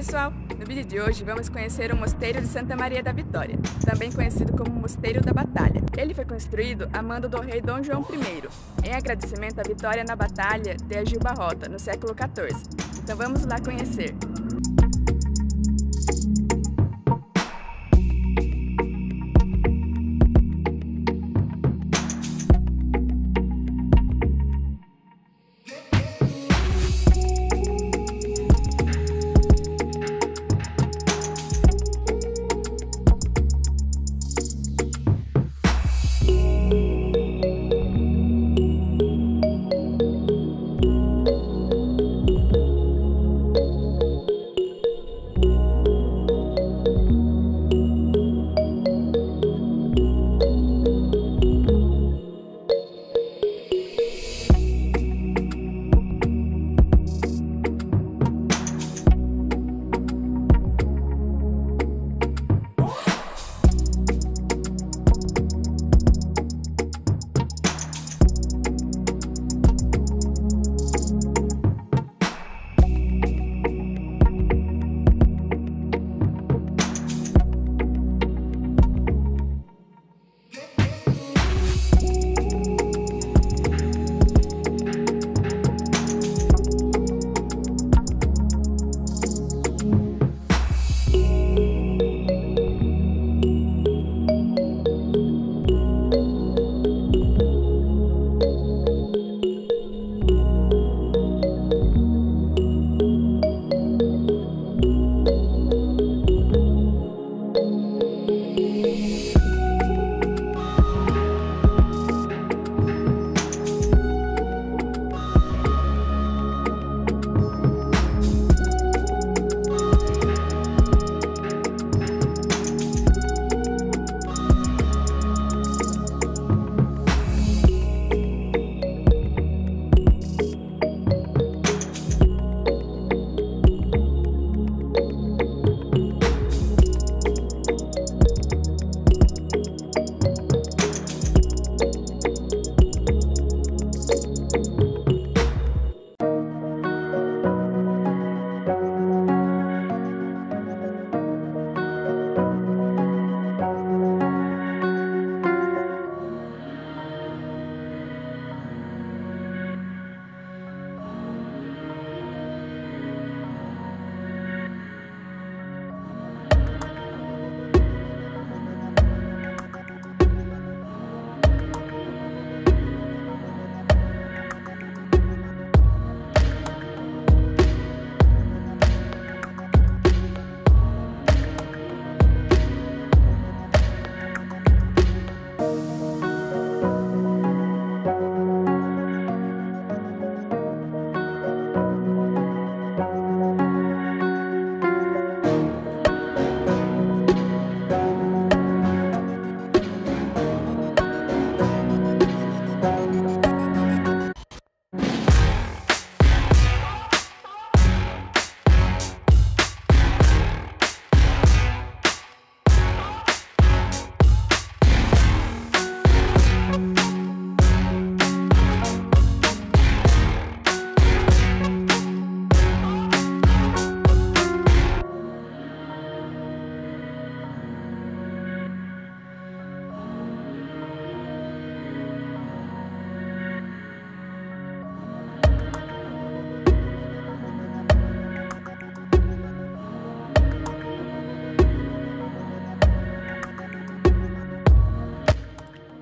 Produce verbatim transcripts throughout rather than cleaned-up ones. pessoal! No vídeo de hoje vamos conhecer o Mosteiro de Santa Maria da Vitória, também conhecido como Mosteiro da Batalha. Ele foi construído a mando do rei Dom João primeiro, em agradecimento à vitória na Batalha de Aljubarrota, no século quatorze. Então vamos lá conhecer!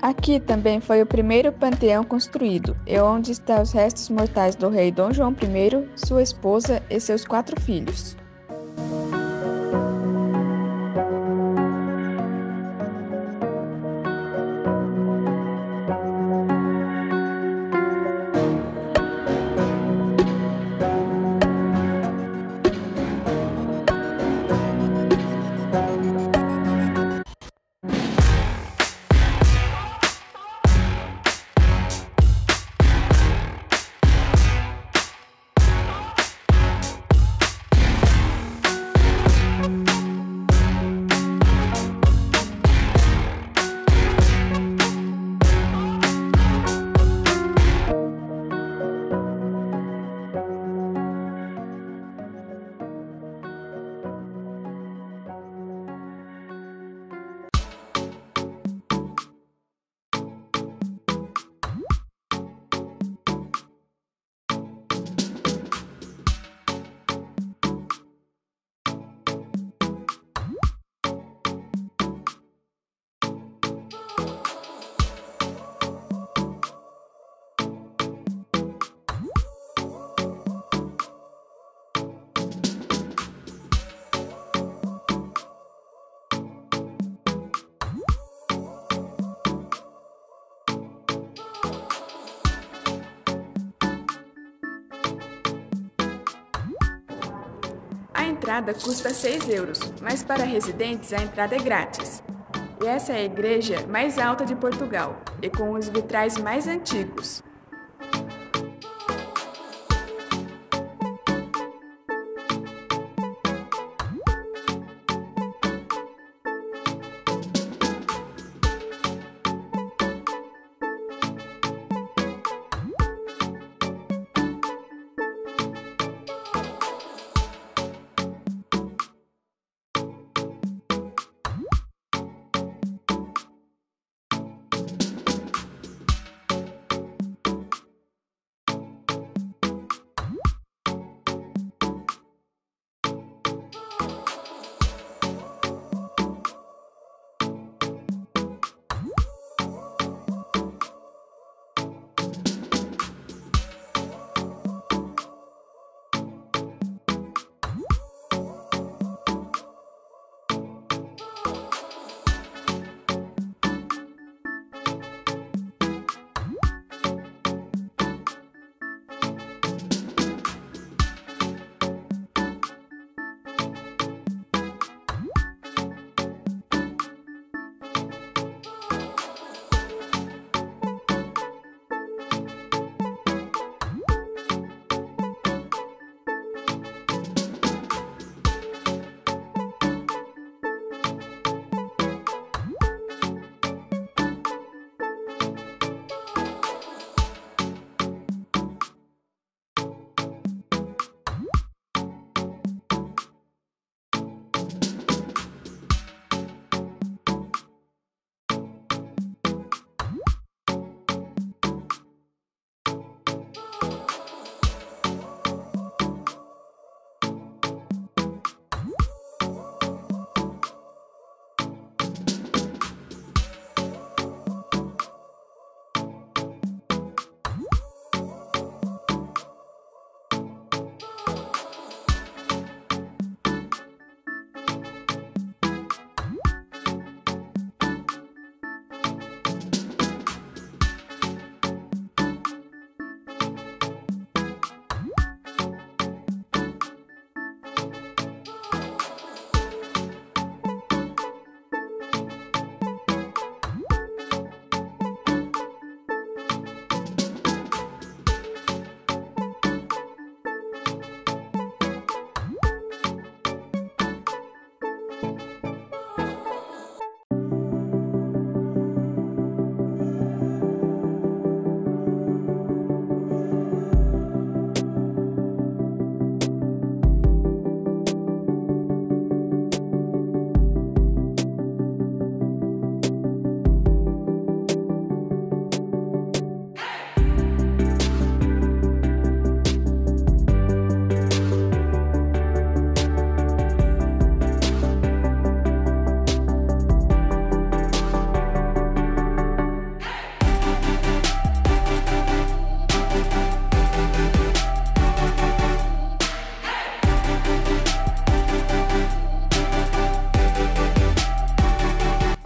Aqui também foi o primeiro panteão construído, e onde estão os restos mortais do rei Dom João primeiro, sua esposa e seus quatro filhos. entrada custa seis euros, mas para residentes a entrada é grátis. E essa é a igreja mais alta de Portugal e com os vitrais mais antigos.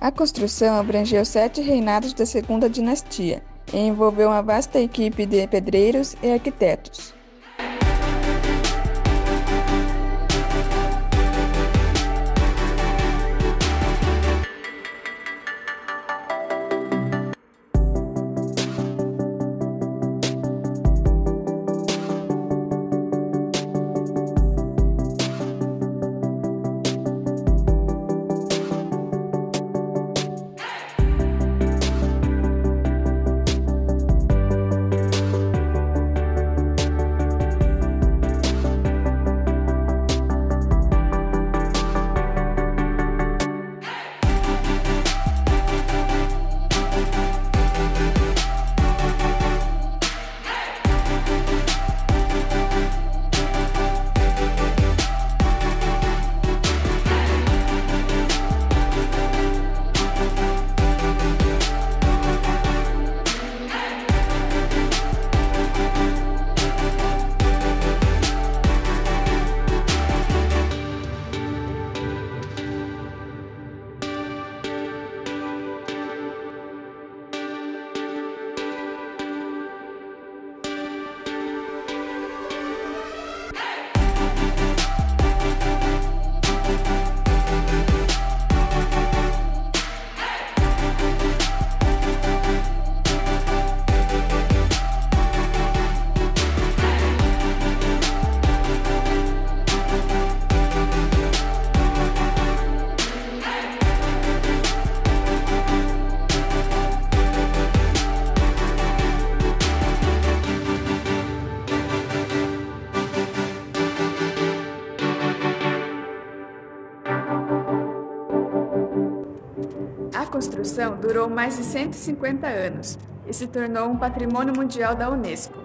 A construção abrangeu sete reinados da Segunda Dinastia e envolveu uma vasta equipe de pedreiros e arquitetos. construção durou mais de cento e cinquenta anos e se tornou um patrimônio mundial da Unesco.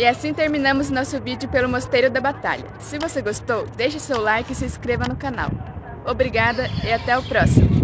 E assim terminamos nosso vídeo pelo Mosteiro da Batalha. Se você gostou, deixe seu like e se inscreva no canal. Obrigada e até o próximo!